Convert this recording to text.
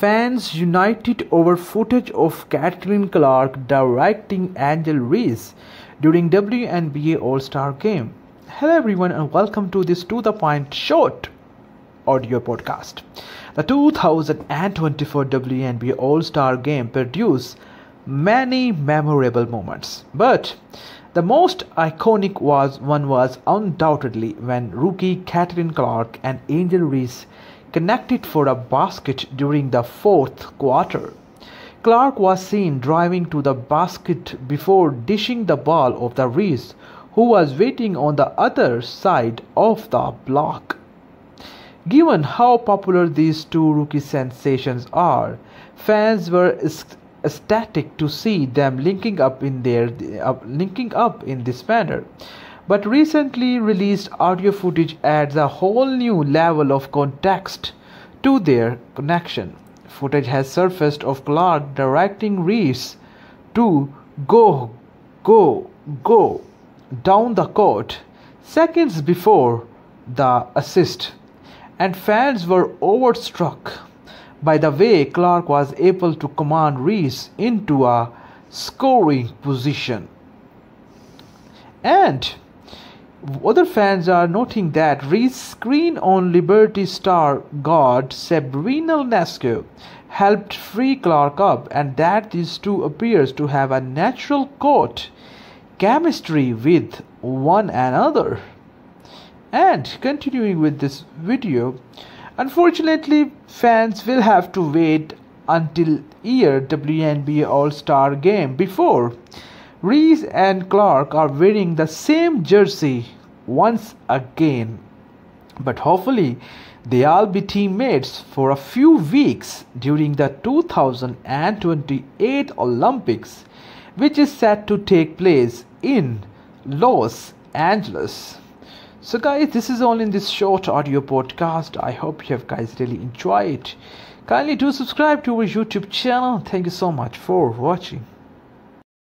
Fans united over footage of Caitlin Clark directing Angel Reese during WNBA All-Star Game. Hello everyone and welcome to this To The Point short audio podcast. The 2024 WNBA All-Star Game produced many memorable moments, but the most iconic was undoubtedly when rookie Caitlin Clark and Angel Reese connected for a basket during the fourth quarter. Clark was seen driving to the basket before dishing the ball off to Reese, who was waiting on the other side of the block. Given how popular these two rookie sensations are, fans were ecstatic to see them linking up in this manner. But recently released audio footage adds a whole new level of context to their connection. Footage has surfaced of Clark directing Reese to go, go, go down the court seconds before the assist, and fans were overstruck by the way Clark was able to command Reese into a scoring position. And other fans are noting that Reese's screen on Liberty star guard Sabrina Ionescu helped free Clark up, and that these two appears to have a natural court chemistry with one another. And continuing with this video, unfortunately, fans will have to wait until year WNBA All-Star Game before Reese and Clark are wearing the same jersey once again, but hopefully they'll be teammates for a few weeks during the 2028 Olympics, which is set to take place in Los Angeles. So guys, this is all in this short audio podcast. I hope you have guys really enjoyed it. Kindly do subscribe to our YouTube channel. Thank you so much for watching.